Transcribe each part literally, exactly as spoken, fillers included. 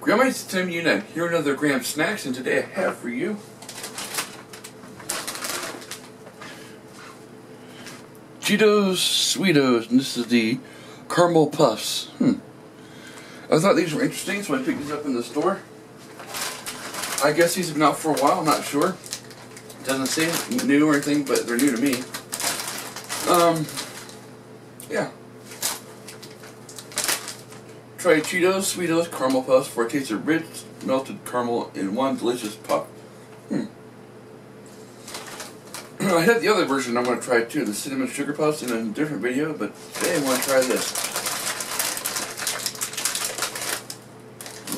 Grandmates, Tim Yuna here, another Graham Snacks, and today I have for you Cheetos Sweetos, and this is the Caramel Puffs. Hmm. I thought these were interesting, so I picked these up in the store. I guess these have been out for a while, I'm not sure. It doesn't say new or anything, but they're new to me. Um, yeah. Try Cheetos, Sweetos, Caramel Puffs for a taste of rich, melted caramel in one delicious puff. Hmm. I had the other version I'm going to try too, the Cinnamon Sugar Puffs, in a different video, but today I want to try this.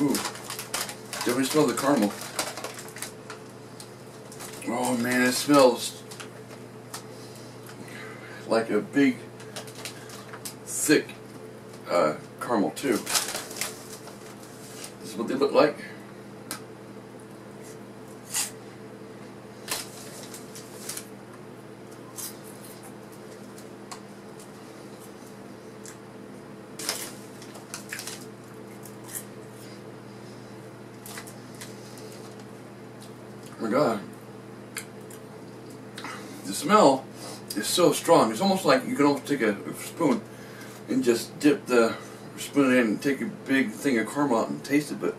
Ooh. Definitely smell the caramel. Oh man, it smells like a big, thick uh, caramel too. This is what they look like. Oh my God, the smell is so strong. It's almost like you can almost take a spoon and just dip the spoon in and take a big thing of caramel out and taste it, but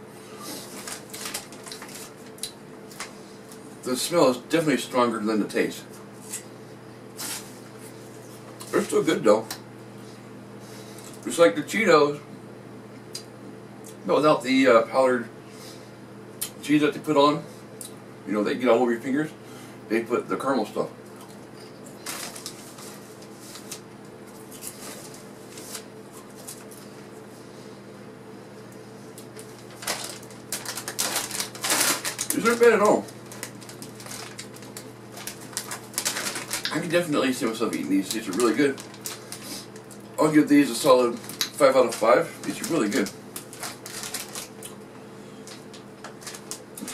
the smell is definitely stronger than the taste. They're still good though. Just like the Cheetos, but without the uh, powdered cheese that they put on. You know, they get all over your fingers. They put the caramel stuff. These aren't bad at all. I can definitely see myself eating these. These are really good. I'll give these a solid five out of five. These are really good.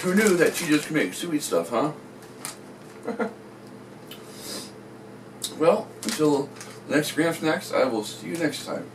Who knew that Cheetos can make sweet stuff, huh? Well, until the next Graham Snacks, I will see you next time.